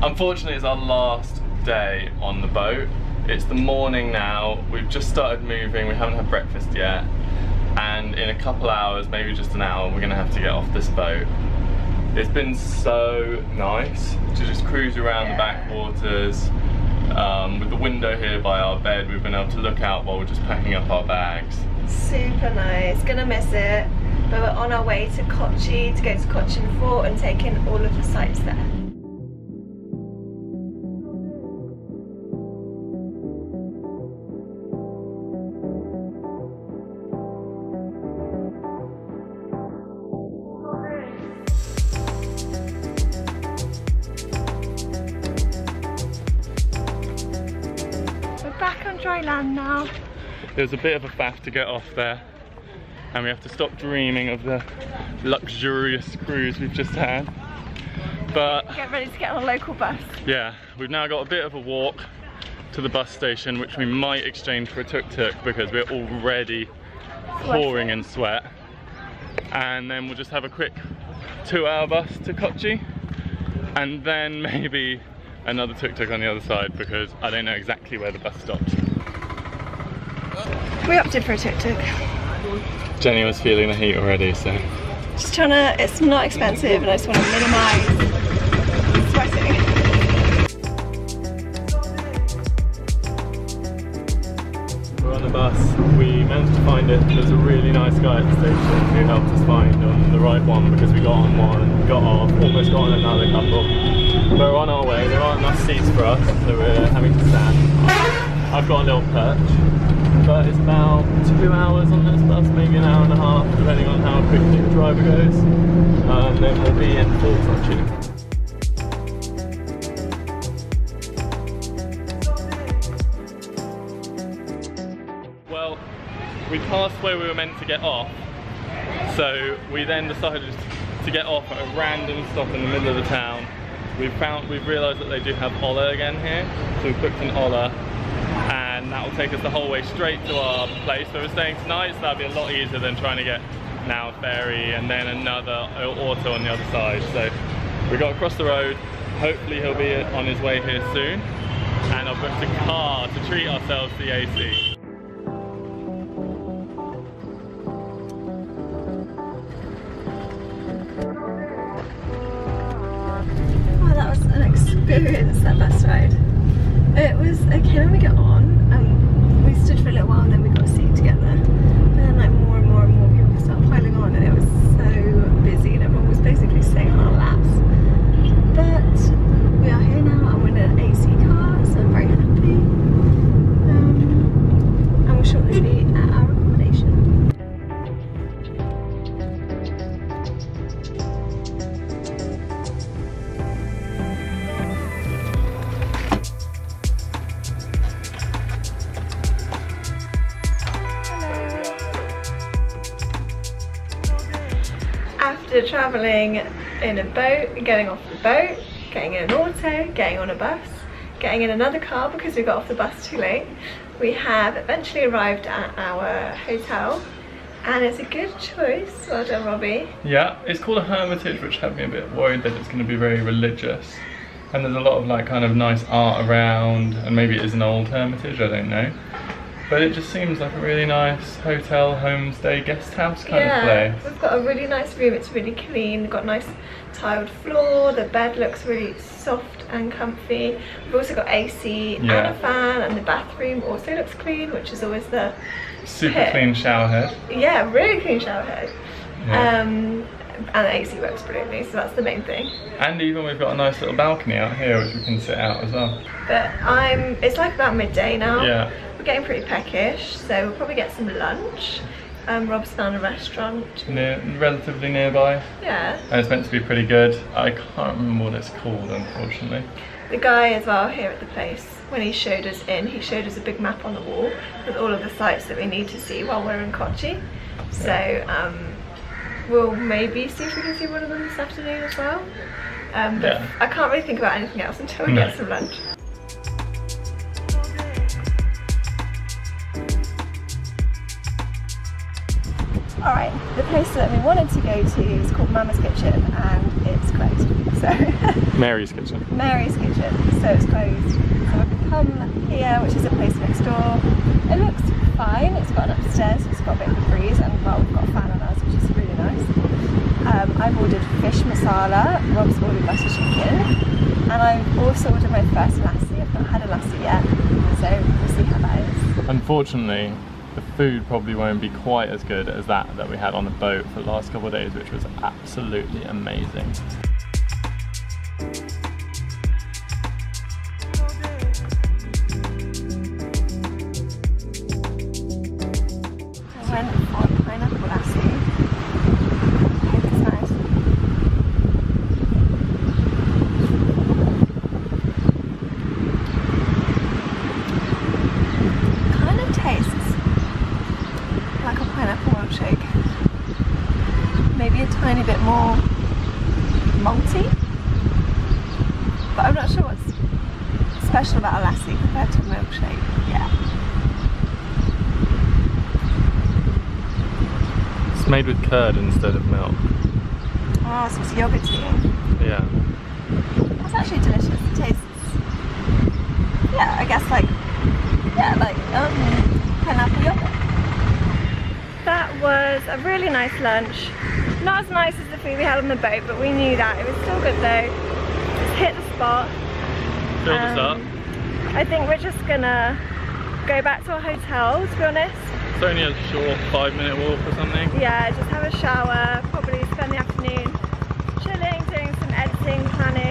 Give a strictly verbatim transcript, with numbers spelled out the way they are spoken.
Unfortunately, it's our last day on the boat. It's the morning now, we've just started moving, we haven't had breakfast yet, and in a couple hours, maybe just an hour, we're gonna have to get off this boat. It's been so nice to just cruise around yeah. the backwaters. Um, with the window here by our bed, we've been able to look out while we're just packing up our bags. Super nice, gonna miss it. But we're on our way to Kochi to go to Kochi Fort and take in all of the sights there. Dry land now. There's a bit of a faff to get off there, and we have to stop dreaming of the luxurious cruise we've just had. But get ready to get on a local bus. Yeah, we've now got a bit of a walk to the bus station, which we might exchange for a tuk-tuk because we're already pouring in sweat. And then we'll just have a quick two-hour bus to Kochi, and then maybe another tuk-tuk on the other side because I don't know exactly where the bus stops. We opted for a tuk-tuk. Jenny was feeling the heat already, so... Just trying to... It's not expensive and I just want to minimise sweating. We're on the bus. We managed to find it. There's a really nice guy at the station who helped us find on the right one because we got on one, got off, almost got on another couple. We're on our way. There aren't enough seats for us, so we're having to stand. I've got a little perch. But it's about two hours on this bus, maybe an hour and a half, depending on how quickly the driver goes. Uh, and then we'll be in full Kochi. Well, we passed where we were meant to get off, so we then decided to get off at a random stop in the middle of the town. We've found, we've realised that they do have Ola again here, so we've booked an Ola. And that will take us the whole way straight to our place where we're staying tonight, so that'll be a lot easier than trying to get now a ferry and then another auto on the other side. So we got across the road, hopefully he'll be on his way here soon, and I've booked a car to treat ourselves to the A C. Oh, that was an experience, that bus ride. It was okay when we got on, um, we stood for a little while and then we got a seat together, and then like more and more and more people started piling on and it was so busy and everyone was basically sitting on our laps. But we are here now and we're in an A C car, so I'm very happy, um, and we'll shortly be at our accommodation. Travelling in a boat, getting off the boat, getting in an auto, getting on a bus, getting in another car because we got off the bus too late. We have eventually arrived at our hotel and it's a good choice. Well done, Robbie. Yeah, it's called a hermitage, which had me a bit worried that it's going to be very religious. And there's a lot of like kind of nice art around, and maybe it is an old hermitage, I don't know. But it just seems like a really nice hotel, homestay, guest house kind yeah, of place. We've got a really nice room, it's really clean, we've got a nice tiled floor, the bed looks really soft and comfy. We've also got A C yeah. and a fan, and the bathroom also looks clean, which is always the Super pit. clean shower head. Yeah, really clean shower head. Yeah. Um, and the A C works brilliantly, so that's the main thing. And even we've got a nice little balcony out here which we can sit out as well. But I'm, it's like about midday now. Yeah. We're getting pretty peckish, so we'll probably get some lunch. Um, Rob's found a restaurant. Near, relatively nearby. Yeah. And it's meant to be pretty good. I can't remember what it's called, unfortunately. The guy as well here at the place, when he showed us in, he showed us a big map on the wall with all of the sites that we need to see while we're in Kochi. So um, we'll maybe see if we can see one of them this afternoon as well. Um, but yeah. I can't really think about anything else until we no. get some lunch. All right. the place that we wanted to go to is called Mama's Kitchen, and it's closed. So Mary's Kitchen. Mary's Kitchen. So it's closed. So we've come here, which is a place next door. It looks fine. It's got an upstairs. It's got a bit of a breeze, and well, we've got a fan on ours, which is really nice. Um, I've ordered fish masala. Rob's ordered butter chicken, and I've also ordered my first lassi. I've not had a lassi yet, so we'll see how that is. Unfortunately, the food probably won't be quite as good as that that we had on the boat for the last couple of days, which was absolutely amazing. I went for pineapple lassi. I hope it's nice. It kind of tastes like a pineapple milkshake. Maybe a tiny bit more malty, but I'm not sure what's special about a lassi compared to a milkshake. Yeah. Made with curd instead of milk. Ah, so it's yoghurty. Yeah. That's actually delicious. It tastes, yeah, I guess like, yeah, like um, pineapple yogurt. That was a really nice lunch. Not as nice as the food we had on the boat, but we knew that. It was still good though. Just hit the spot. Filled us up. I think we're just gonna go back to our hotel, to be honest. It's only a short five minute walk or something. Yeah, just have a shower, probably spend the afternoon chilling, doing some editing, planning.